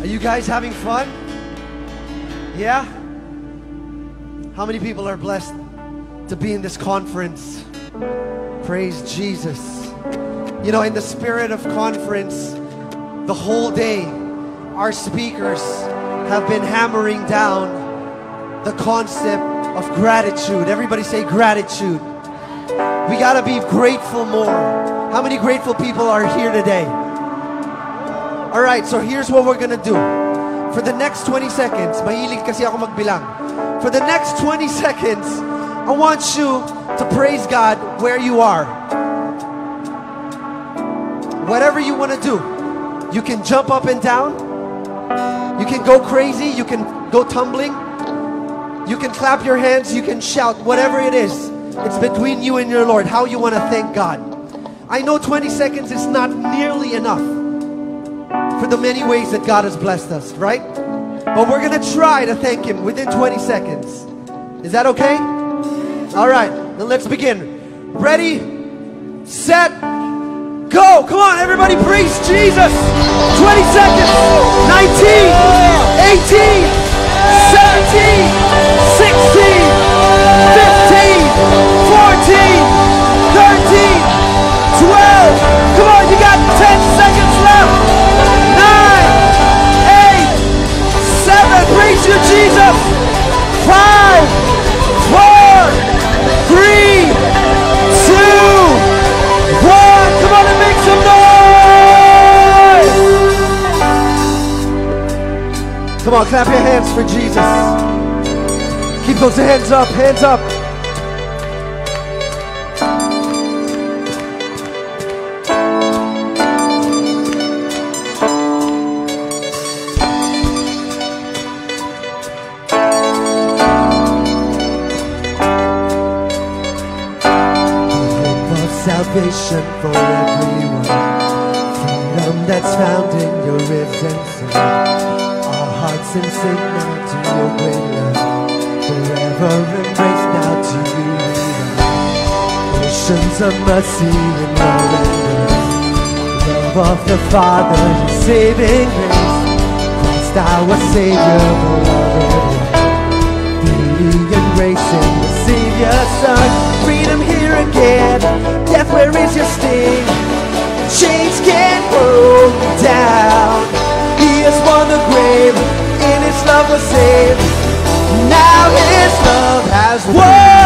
Are you guys having fun? Yeah? How many people are blessed to be in this conference? Praise Jesus. You know, in the spirit of conference, the whole day, our speakers have been hammering down the concept of gratitude. Everybody say gratitude. We gotta be grateful more. How many grateful people are here today? All right, so here's what we're gonna do. For the next 20 seconds, mahilig kasi ako magbilang. For the next 20 seconds, I want you to praise God where you are. Whatever you wanna do. You can jump up and down. You can go crazy. You can go tumbling. You can clap your hands. You can shout. Whatever it is, it's between you and your Lord. How you wanna thank God. I know 20 seconds is not nearly enough for the many ways that God has blessed us, right? But we're going to try to thank Him within 20 seconds. Is that okay? All right, then let's begin. Ready, set, go. Come on, everybody, praise Jesus. 20 seconds, 19, 18, 17, 16, 15, 14, 13, 12, come on, you got 10 seconds left. 9, 8, 7, praise you, Jesus. 5, 4, 3, 2, 1. Come on and make some noise. Come on, clap your hands for Jesus. Keep those hands up, hands up. Salvation for everyone, freedom that's found in your risen Son. Our hearts and sing now to your great love, forever embraced now to you we love. Oceans of mercy and love and love of the Father, His saving grace, Christ our Savior forever. Freely embracing the Savior Son, freedom here again. Death, where is your sting? Chains can't hold you down. He has won the grave, in His love we're saved. Now His love has won.